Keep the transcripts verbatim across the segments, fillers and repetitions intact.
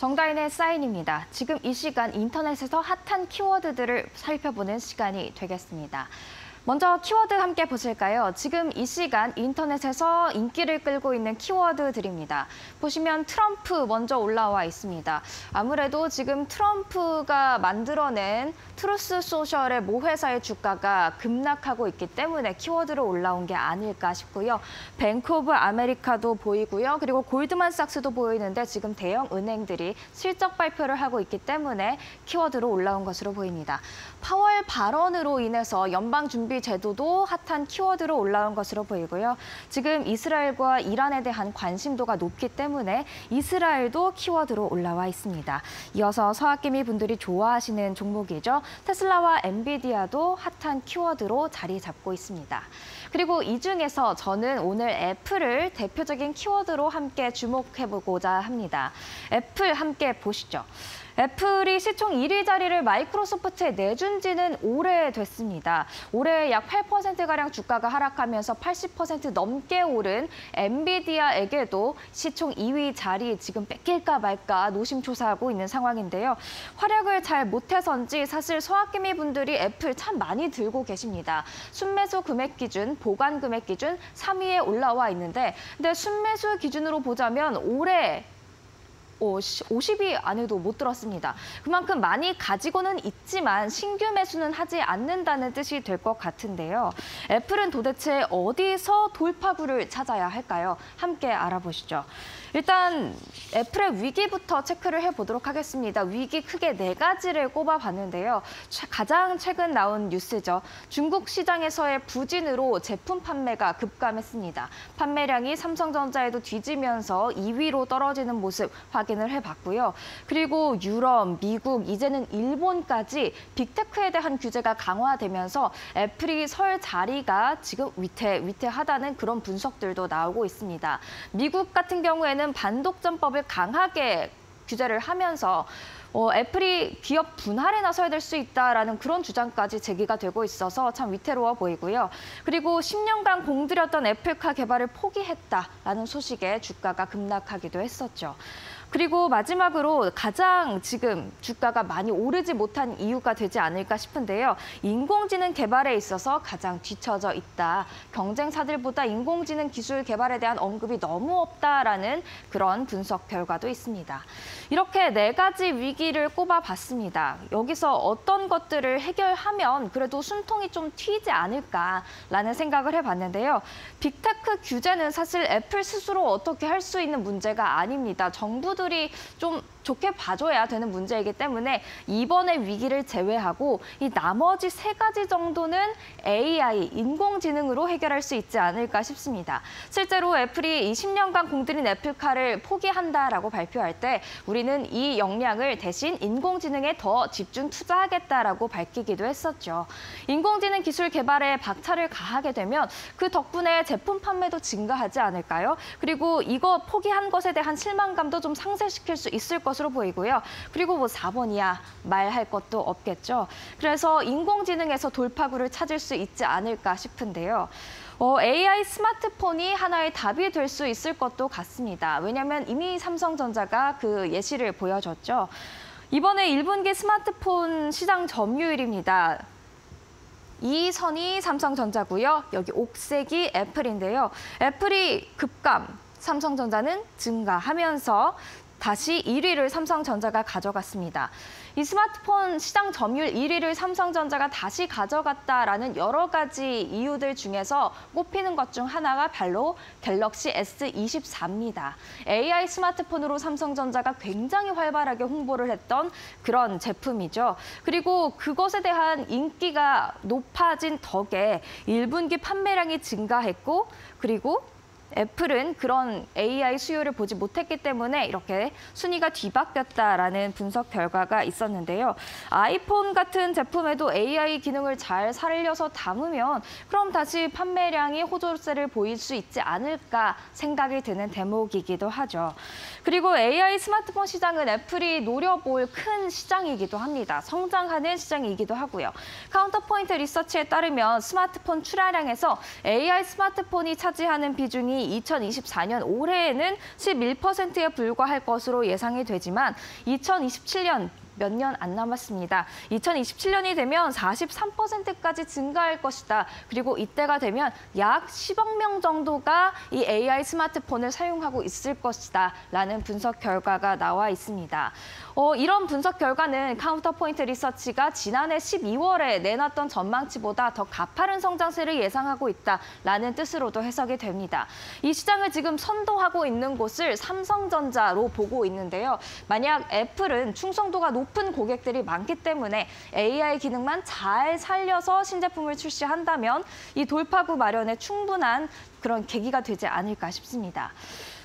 정다인의 사인입니다. 지금 이 시간 인터넷에서 핫한 키워드들을 살펴보는 시간이 되겠습니다. 먼저 키워드 함께 보실까요? 지금 이 시간 인터넷에서 인기를 끌고 있는 키워드들입니다. 보시면 트럼프 먼저 올라와 있습니다. 아무래도 지금 트럼프가 만들어낸 트루스 소셜의 모 회사의 주가가 급락하고 있기 때문에 키워드로 올라온 게 아닐까 싶고요. 뱅크 오브 아메리카도 보이고요. 그리고 골드만삭스도 보이는데 지금 대형 은행들이 실적 발표를 하고 있기 때문에 키워드로 올라온 것으로 보입니다. 파월 발언으로 인해서 연방준비 제도도 핫한 키워드로 올라온 것으로 보이고요. 지금 이스라엘과 이란에 대한 관심도가 높기 때문에 이스라엘도 키워드로 올라와 있습니다. 이어서 서학개미 분들이 좋아하시는 종목이죠. 테슬라와 엔비디아도 핫한 키워드로 자리 잡고 있습니다. 그리고 이 중에서 저는 오늘 애플을 대표적인 키워드로 함께 주목해보고자 합니다. 애플 함께 보시죠. 애플이 시총 일 위 자리를 마이크로소프트에 내준 지는 오래됐습니다. 올해 약 팔 퍼센트가량 주가가 하락하면서 팔십 퍼센트 넘게 오른 엔비디아에게도 시총 이 위 자리 지금 뺏길까 말까 노심초사하고 있는 상황인데요. 활약을 잘 못해서인지 사실 소학개미 분들이 애플 참 많이 들고 계십니다. 순매수 금액 기준, 보관 금액 기준 삼 위에 올라와 있는데 근데 순매수 기준으로 보자면 올해 오십 위 안에도 못 들었습니다. 그만큼 많이 가지고는 있지만 신규 매수는 하지 않는다는 뜻이 될 것 같은데요. 애플은 도대체 어디서 돌파구를 찾아야 할까요? 함께 알아보시죠. 일단 애플의 위기부터 체크를 해보도록 하겠습니다. 위기 크게 네 가지를 꼽아봤는데요. 가장 최근 나온 뉴스죠. 중국 시장에서의 부진으로 제품 판매가 급감했습니다. 판매량이 삼성전자에도 뒤지면서 이 위로 떨어지는 모습 확인을 해봤고요. 그리고 유럽, 미국, 이제는 일본까지 빅테크에 대한 규제가 강화되면서 애플이 설 자리가 지금 위태, 위태하다는 그런 분석들도 나오고 있습니다. 미국 같은 경우에는 반독점법을 강하게 규제를 하면서 어, 애플이 기업 분할에 나서야 될 수 있다라는 그런 주장까지 제기가 되고 있어서 참 위태로워 보이고요. 그리고 십 년간 공들였던 애플카 개발을 포기했다라는 소식에 주가가 급락하기도 했었죠. 그리고 마지막으로 가장 지금 주가가 많이 오르지 못한 이유가 되지 않을까 싶은데요. 인공지능 개발에 있어서 가장 뒤처져 있다. 경쟁사들보다 인공지능 기술 개발에 대한 언급이 너무 없다라는 그런 분석 결과도 있습니다. 이렇게 네 가지 위기를 꼽아봤습니다. 여기서 어떤 것들을 해결하면 그래도 숨통이 좀 트이지 않을까라는 생각을 해봤는데요. 빅테크 규제는 사실 애플 스스로 어떻게 할 수 있는 문제가 아닙니다. 정부 들이 좀 좋게 봐줘야 되는 문제이기 때문에 이번의 위기를 제외하고 이 나머지 세 가지 정도는 에이아이, 인공지능으로 해결할 수 있지 않을까 싶습니다. 실제로 애플이 십 년간 공들인 애플카를 포기한다라고 발표할 때 우리는 이 역량을 대신 인공지능에 더 집중 투자하겠다라고 밝히기도 했었죠. 인공지능 기술 개발에 박차를 가하게 되면 그 덕분에 제품 판매도 증가하지 않을까요? 그리고 이거 포기한 것에 대한 실망감도 좀 상쇄시킬 수 있을 것으로 보이고요. 그리고 뭐 사 번이야 말할 것도 없겠죠. 그래서 인공지능에서 돌파구를 찾을 수 있지 않을까 싶은데요. 어, 에이아이 스마트폰이 하나의 답이 될 수 있을 것도 같습니다. 왜냐하면 이미 삼성전자가 그 예시를 보여줬죠. 이번에 일 분기 스마트폰 시장 점유율입니다. 이 선이 삼성전자고요. 여기 옥색이 애플인데요. 애플이 급감, 삼성전자는 증가하면서 다시 일 위를 삼성전자가 가져갔습니다. 이 스마트폰 시장 점유율 일 위를 삼성전자가 다시 가져갔다라는 여러 가지 이유들 중에서 꼽히는 것 중 하나가 바로 갤럭시 에스 이십사입니다. 에이아이 스마트폰으로 삼성전자가 굉장히 활발하게 홍보를 했던 그런 제품이죠. 그리고 그것에 대한 인기가 높아진 덕에 일 분기 판매량이 증가했고 그리고 애플은 그런 에이아이 수요를 보지 못했기 때문에 이렇게 순위가 뒤바뀌었다라는 분석 결과가 있었는데요. 아이폰 같은 제품에도 에이아이 기능을 잘 살려서 담으면 그럼 다시 판매량이 호조세를 보일 수 있지 않을까 생각이 드는 대목이기도 하죠. 그리고 에이아이 스마트폰 시장은 애플이 노려볼 큰 시장이기도 합니다. 성장하는 시장이기도 하고요. 카운터포인트 리서치에 따르면 스마트폰 출하량에서 에이아이 스마트폰이 차지하는 비중이 성장률이 이천이십사 년 올해에는 십일 퍼센트에 불과할 것으로 예상이 되지만 이천이십칠 년 몇 년 안 남았습니다. 이천이십칠 년이 되면 사십삼 퍼센트까지 증가할 것이다. 그리고 이때가 되면 약 십억 명 정도가 이 에이아이 스마트폰을 사용하고 있을 것이다. 라는 분석 결과가 나와 있습니다. 어, 이런 분석 결과는 카운터포인트 리서치가 지난해 십이월에 내놨던 전망치보다 더 가파른 성장세를 예상하고 있다. 라는 뜻으로도 해석이 됩니다. 이 시장을 지금 선도하고 있는 곳을 삼성전자로 보고 있는데요. 만약 애플은 충성도가 높은 높은 고객들이 많기 때문에 에이아이 기능만 잘 살려서 신제품을 출시한다면 이 돌파구 마련에 충분한 그런 계기가 되지 않을까 싶습니다.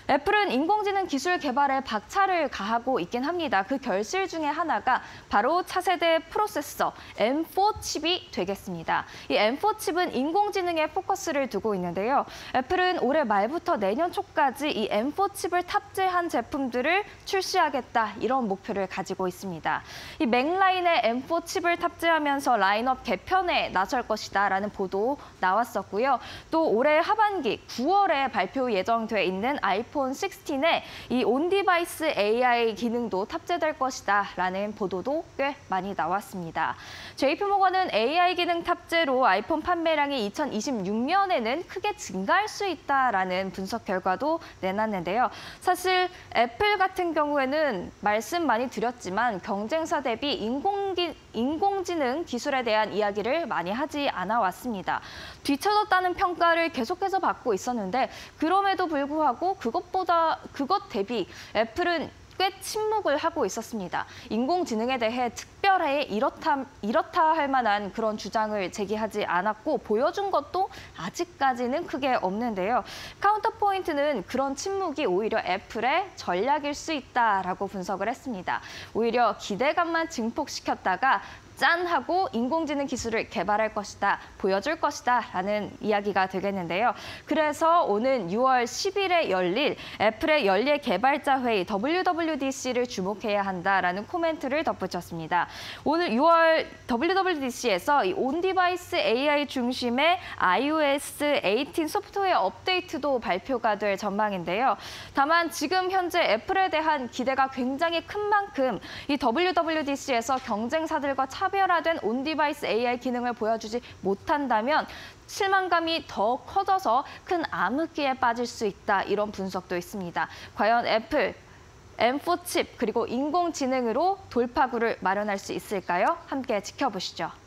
애플은 인공지능 기술 개발에 박차를 가하고 있긴 합니다. 그 결실 중에 하나가 바로 차세대 프로세서 엠 사 칩이 되겠습니다. 이 엠 사 칩은 인공지능에 포커스를 두고 있는데요. 애플은 올해 말부터 내년 초까지 이 엠 사 칩을 탑재한 제품들을 출시하겠다 이런 목표를 가지고 있습니다. 이 맥라인의 엠 사 칩을 탑재하면서 라인업 개편에 나설 것이다라는 보도 나왔었고요. 또 올해 하반기 구월에 발표 예정돼 있는 아이폰 아이폰 십육에 이 온디바이스 에이아이 기능도 탑재될 것이다 라는 보도도 꽤 많이 나왔습니다. 제이피모건은 에이아이 기능 탑재로 아이폰 판매량이 이천이십육 년에는 크게 증가할 수 있다라는 분석 결과도 내놨는데요. 사실 애플 같은 경우에는 말씀 많이 드렸지만 경쟁사 대비 인공기, 인공지능 기술에 대한 이야기를 많이 하지 않아 왔습니다. 뒤처졌다는 평가를 계속해서 받고 있었는데 그럼에도 불구하고 그것을 그것보다 그것 대비 애플은 꽤 침묵을 하고 있었습니다. 인공지능에 대해 특별하게 이렇다, 이렇다 할 만한 그런 주장을 제기하지 않았고 보여준 것도 아직까지는 크게 없는데요. 카운터포인트는 그런 침묵이 오히려 애플의 전략일 수 있다라고 분석을 했습니다. 오히려 기대감만 증폭시켰다가 짠 하고 인공지능 기술을 개발할 것이다, 보여줄 것이다 라는 이야기가 되겠는데요. 그래서 오는 유월 십일에 열릴 애플의 연례 개발자 회의 더블유 더블유 디 씨를 주목해야 한다라는 코멘트를 덧붙였습니다. 오늘 유월 더블유 더블유 디 씨에서 이 온디바이스 에이아이 중심의 아이 오 에스 십팔 소프트웨어 업데이트도 발표가 될 전망인데요. 다만 지금 현재 애플에 대한 기대가 굉장히 큰 만큼 이 더블유 더블유 디 씨에서 경쟁사들과 차 차별화된 온디바이스 에이아이 기능을 보여주지 못한다면 실망감이 더 커져서 큰 암흑기에 빠질 수 있다. 이런 분석도 있습니다. 과연 애플, 엠 사 칩 그리고 인공지능으로 돌파구를 마련할 수 있을까요? 함께 지켜보시죠.